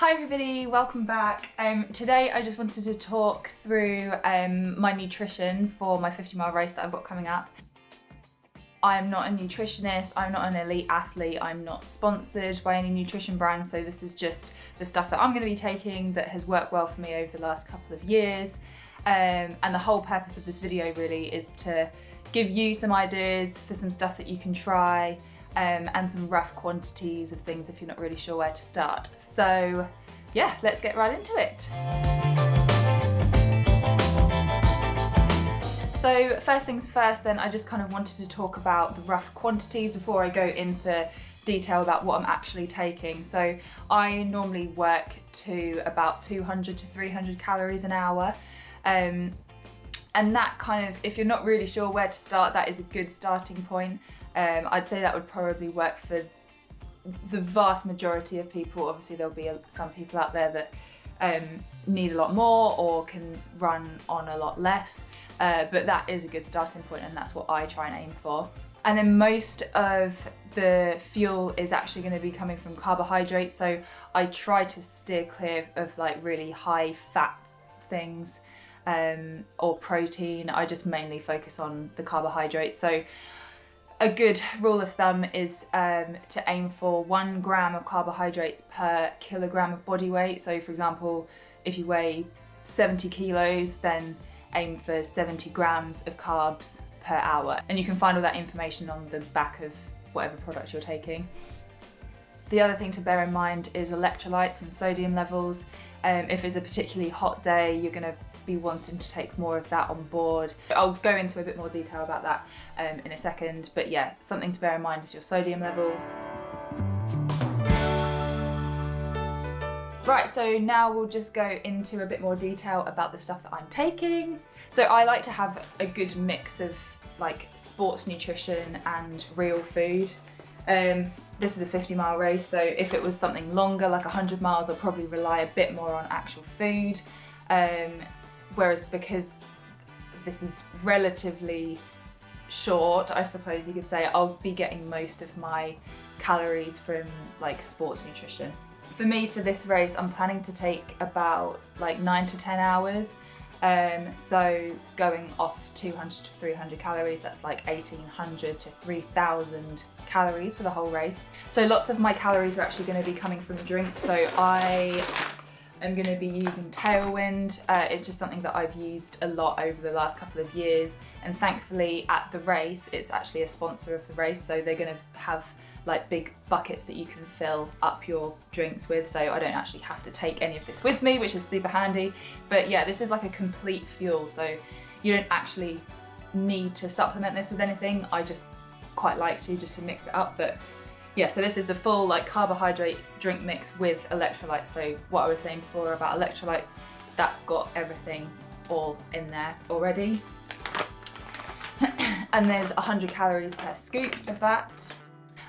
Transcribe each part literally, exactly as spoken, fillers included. Hi everybody, welcome back. Um, today I just wanted to talk through um, my nutrition for my fifty mile race that I've got coming up. I'm not a nutritionist, I'm not an elite athlete, I'm not sponsored by any nutrition brand, so this is just the stuff that I'm going to be taking that has worked well for me over the last couple of years. Um, and the whole purpose of this video really is to give you some ideas for some stuff that you can try. Um, and some rough quantities of things if you're not really sure where to start. So yeah, let's get right into it. So first things first then, I just kind of wanted to talk about the rough quantities before I go into detail about what I'm actually taking. So I normally work to about two hundred to three hundred calories an hour. Um, and that kind of, if you're not really sure where to start, that is a good starting point. Um, I'd say that would probably work for the vast majority of people. Obviously there'll be some people out there that um, need a lot more or can run on a lot less, uh, but that is a good starting point and that's what I try and aim for. And then most of the fuel is actually going to be coming from carbohydrates, so I try to steer clear of like really high fat things um, or protein. I just mainly focus on the carbohydrates. So a good rule of thumb is um, to aim for one gram of carbohydrates per kilogram of body weight. So for example, if you weigh seventy kilos, then aim for seventy grams of carbs per hour. And you can find all that information on the back of whatever product you're taking. The other thing to bear in mind is electrolytes and sodium levels. Um, if it's a particularly hot day, you're gonna be wanting to take more of that on board. I'll go into a bit more detail about that um, in a second, but yeah, something to bear in mind is your sodium levels. Right, so now we'll just go into a bit more detail about the stuff that I'm taking. So I like to have a good mix of like sports nutrition and real food. Um, this is a fifty mile race, so if it was something longer, like a hundred miles, I'll probably rely a bit more on actual food. Um, Whereas because this is relatively short, I suppose you could say, I'll be getting most of my calories from like sports nutrition. For me, for this race, I'm planning to take about like nine to ten hours. Um, so going off two hundred to three hundred calories, that's like eighteen hundred to three thousand calories for the whole race. So lots of my calories are actually going to be coming from drinks. So I I'm going to be using Tailwind. Uh, it's just something that I've used a lot over the last couple of years, and thankfully at the race it's actually a sponsor of the race, so they're going to have like big buckets that you can fill up your drinks with, so I don't actually have to take any of this with me, which is super handy. But yeah, this is like a complete fuel, so you don't actually need to supplement this with anything. I just quite like to just to mix it up. But yeah, so this is a full like carbohydrate drink mix with electrolytes. So what I was saying before about electrolytes, that's got everything all in there already. And there's one hundred calories per scoop of that.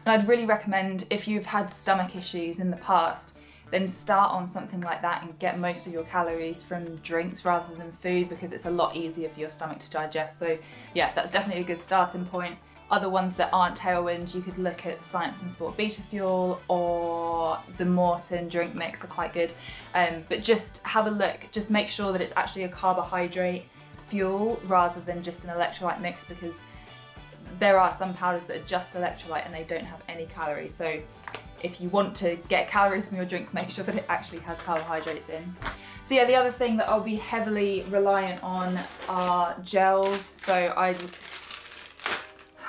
And I'd really recommend, if you've had stomach issues in the past, then start on something like that and get most of your calories from drinks rather than food, because it's a lot easier for your stomach to digest. So yeah, that's definitely a good starting point. Other ones that aren't Tailwind, you could look at Science in Sport Beta Fuel, or the Morton drink mix are quite good. Um, but just have a look, just make sure that it's actually a carbohydrate fuel rather than just an electrolyte mix, because there are some powders that are just electrolyte and they don't have any calories. So if you want to get calories from your drinks, make sure that it actually has carbohydrates in. So yeah, the other thing that I'll be heavily reliant on are gels. So I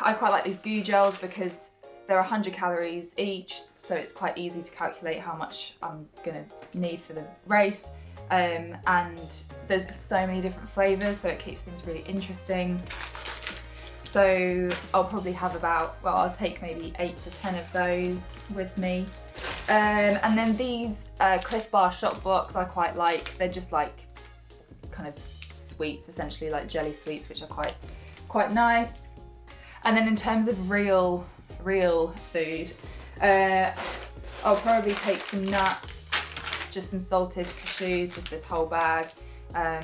I quite like these Goo gels because they're one hundred calories each, so it's quite easy to calculate how much I'm gonna need for the race. Um, and there's so many different flavors, so it keeps things really interesting. So I'll probably have about, well, I'll take maybe eight to ten of those with me. Um, and then these uh, Clif Shot Bloks I quite like. They're just like kind of sweets, essentially like jelly sweets, which are quite, quite nice. And then in terms of real, real food, uh, I'll probably take some nuts, just some salted cashews, just this whole bag. Um,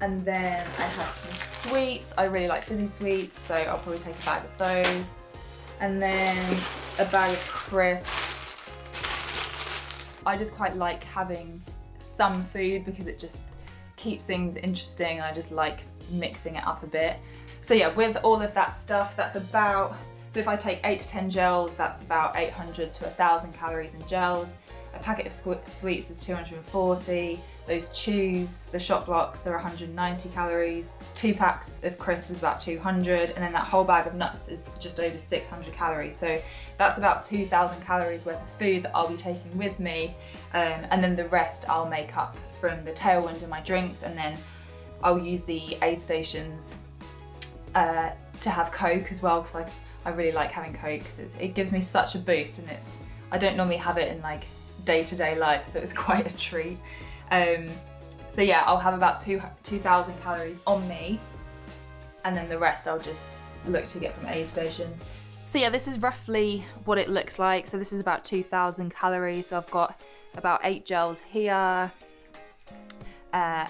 and then I have some sweets. I really like fizzy sweets, so I'll probably take a bag of those. And then a bag of crisps. I just quite like having some food because it just keeps things interesting. I just like mixing it up a bit. So yeah, with all of that stuff, that's about, so if I take eight to ten gels, that's about eight hundred to one thousand calories in gels. A packet of sweets is two hundred forty. Those chews, the shot blocks, are one hundred ninety calories. Two packs of crisps is about two hundred. And then that whole bag of nuts is just over six hundred calories. So that's about two thousand calories worth of food that I'll be taking with me. Um, and then the rest I'll make up from the Tailwind and my drinks. And then I'll use the aid stations uh, to have Coke as well, because like, I really like having Coke because it, it gives me such a boost, and it's, I don't normally have it in like day-to-day life, so it's quite a treat. Um, so yeah, I'll have about two thousand calories on me, and then the rest I'll just look to get from aid stations. So yeah, this is roughly what it looks like. So this is about two thousand calories. So I've got about eight gels here, uh,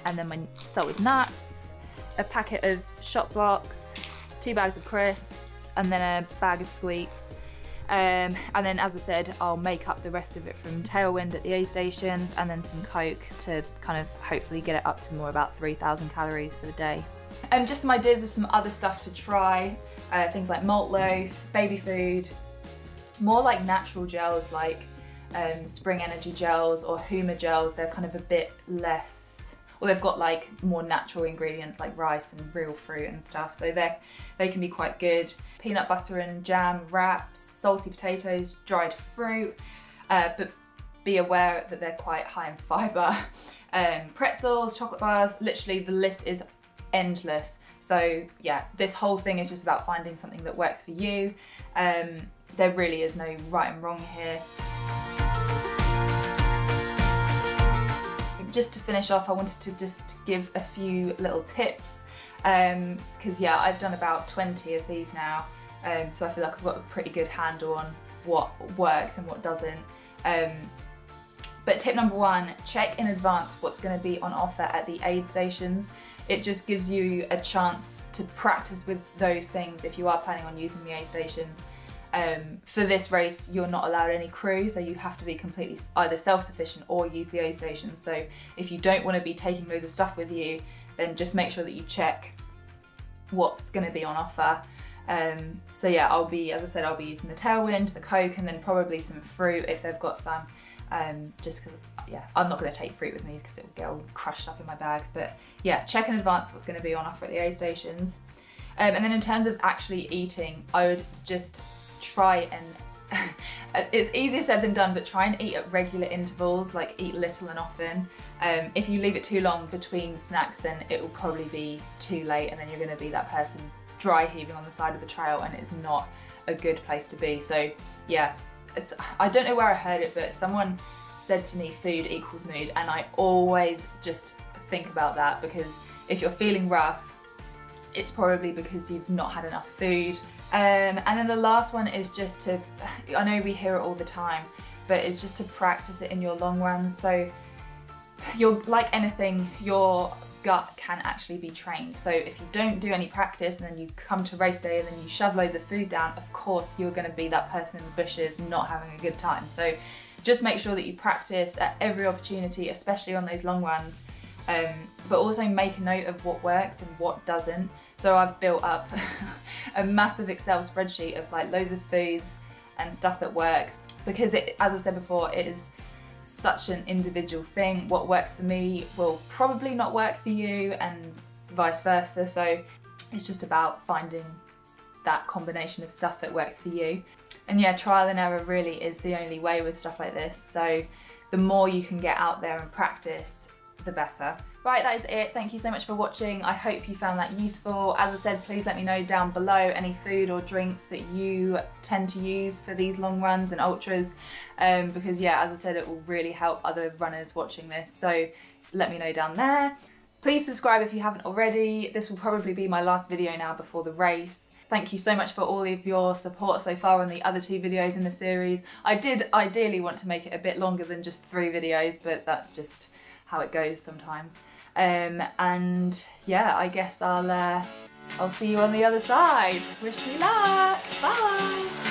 and then my salted nuts, a packet of shot blocks, two bags of crisps, and then a bag of sweets. Um, and then, as I said, I'll make up the rest of it from Tailwind at the aid stations, and then some Coke to kind of hopefully get it up to more about three thousand calories for the day. Um, just some ideas of some other stuff to try, uh, things like malt loaf, baby food, more like natural gels like um, Spring Energy gels or Huma gels. They're kind of a bit less, or they've got like more natural ingredients like rice and real fruit and stuff, so they they can be quite good. Peanut butter and jam wraps, salty potatoes, dried fruit, uh, but be aware that they're quite high in fibre. Um, pretzels, chocolate bars, literally the list is endless. So yeah, this whole thing is just about finding something that works for you. Um, there really is no right and wrong here. Just to finish off, I wanted to just give a few little tips, um, because yeah, I've done about twenty of these now, um, so I feel like I've got a pretty good handle on what works and what doesn't. Um, but tip number one, check in advance what's going to be on offer at the aid stations. It just gives you a chance to practice with those things if you are planning on using the aid stations. Um, for this race, you're not allowed any crew, so you have to be completely either self-sufficient or use the aid station. So if you don't want to be taking loads of stuff with you, then just make sure that you check what's going to be on offer. Um, so yeah, I'll be, as I said, I'll be using the Tailwind, the Coke, and then probably some fruit if they've got some. Um, just because, yeah, I'm not going to take fruit with me because it will get all crushed up in my bag. But yeah, check in advance what's going to be on offer at the aid stations. Um, and then in terms of actually eating, I would just try and, it's easier said than done, but try and eat at regular intervals, like eat little and often. Um, if you leave it too long between snacks, then it will probably be too late, and then you're going to be that person dry heaving on the side of the trail, and it's not a good place to be. So yeah, it's, I don't know where I heard it, but someone said to me, food equals mood, and I always just think about that, because if you're feeling rough, it's probably because you've not had enough food. Um, and then the last one is just to, I know we hear it all the time, but it's just to practice it in your long run. So you're like anything, your gut can actually be trained. So if you don't do any practice and then you come to race day and then you shove loads of food down, of course you're going to be that person in the bushes not having a good time. So just make sure that you practice at every opportunity, especially on those long runs. Um, but also make a note of what works and what doesn't. So I've built up a massive Excel spreadsheet of like loads of foods and stuff that works, because it, as I said before, it is such an individual thing. What works for me will probably not work for you, and vice versa. So it's just about finding that combination of stuff that works for you. And yeah, trial and error really is the only way with stuff like this. So the more you can get out there and practice, the better. Right, that is it. Thank you so much for watching. I hope you found that useful. As I said, please let me know down below any food or drinks that you tend to use for these long runs and ultras, um, because yeah, as I said, it will really help other runners watching this, so let me know down there. Please subscribe if you haven't already. This will probably be my last video now before the race. Thank you so much for all of your support so far on the other two videos in the series. I did ideally want to make it a bit longer than just three videos, but that's just how it goes sometimes. Um, and yeah, I guess I'll, uh, I'll see you on the other side. Wish me luck, bye.